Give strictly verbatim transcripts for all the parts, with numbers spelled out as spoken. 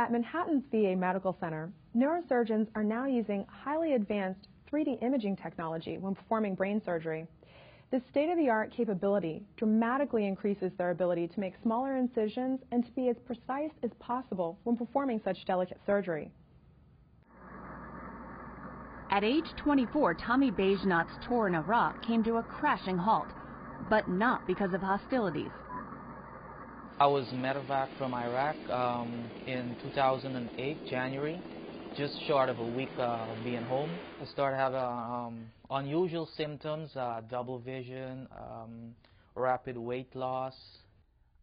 At Manhattan's V A Medical Center, neurosurgeons are now using highly advanced three D imaging technology when performing brain surgery. This state-of-the-art capability dramatically increases their ability to make smaller incisions and to be as precise as possible when performing such delicate surgery. At age twenty-four, Tommy Beigenot's tour in Iraq came to a crashing halt, but not because of hostilities. I was medevac from Iraq um, in two thousand eight, January, just short of a week uh, being home. I started having um, unusual symptoms, uh, double vision, um, rapid weight loss.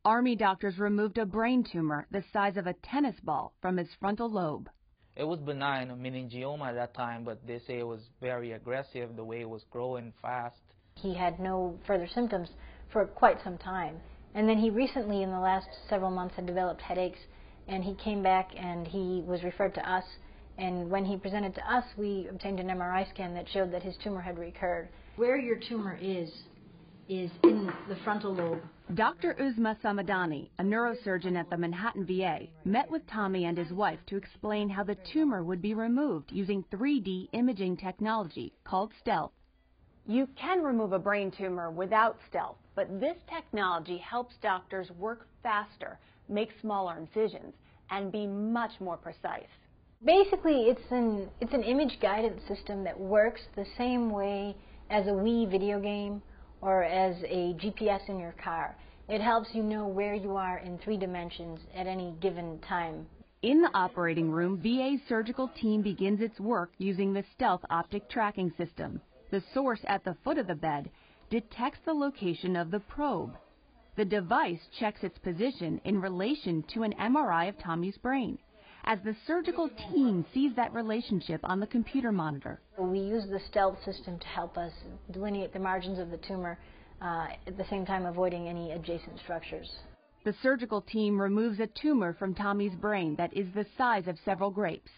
Army doctors removed a brain tumor the size of a tennis ball from his frontal lobe. It was benign, meningioma at that time, but they say it was very aggressive, the way it was growing fast. He had no further symptoms for quite some time. And then he recently, in the last several months, had developed headaches, and he came back and he was referred to us. And when he presented to us, we obtained an M R I scan that showed that his tumor had recurred. Where your tumor is, is in the frontal lobe. Doctor Uzma Samadani, a neurosurgeon at the Manhattan V A, met with Tommy and his wife to explain how the tumor would be removed using three D imaging technology called stealth. You can remove a brain tumor without stealth, but this technology helps doctors work faster, make smaller incisions, and be much more precise. Basically, it's an, it's an image guidance system that works the same way as a Wii video game or as a G P S in your car. It helps you know where you are in three dimensions at any given time. In the operating room, V A's surgical team begins its work using the stealth optic tracking system. The source at the foot of the bed detects the location of the probe. The device checks its position in relation to an M R I of Tommy's brain. As the surgical team sees that relationship on the computer monitor. We use the stealth system to help us delineate the margins of the tumor, uh, at the same time avoiding any adjacent structures. The surgical team removes a tumor from Tommy's brain that is the size of several grapes.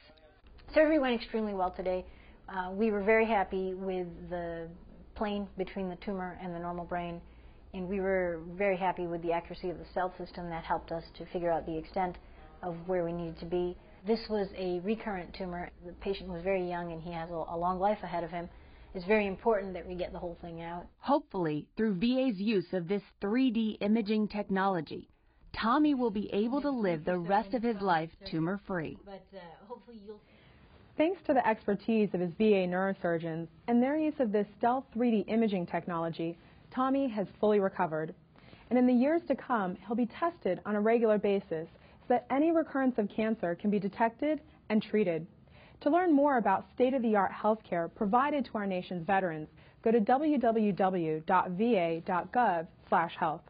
Surgery went extremely well today. Uh, we were very happy with the plane between the tumor and the normal brain, and we were very happy with the accuracy of the stealth system that helped us to figure out the extent of where we needed to be. This was a recurrent tumor. The patient was very young and he has a long life ahead of him. It's very important that we get the whole thing out. Hopefully, through V A's use of this three D imaging technology, Tommy will be able to live the rest of his life tumor-free. But uh, hopefully you'll... Thanks to the expertise of his V A neurosurgeons and their use of this stealth three D imaging technology, Tommy has fully recovered. And in the years to come, he'll be tested on a regular basis that any recurrence of cancer can be detected and treated. To learn more about state-of-the-art healthcare provided to our nation's veterans, go to w w w dot v a dot gov slash health.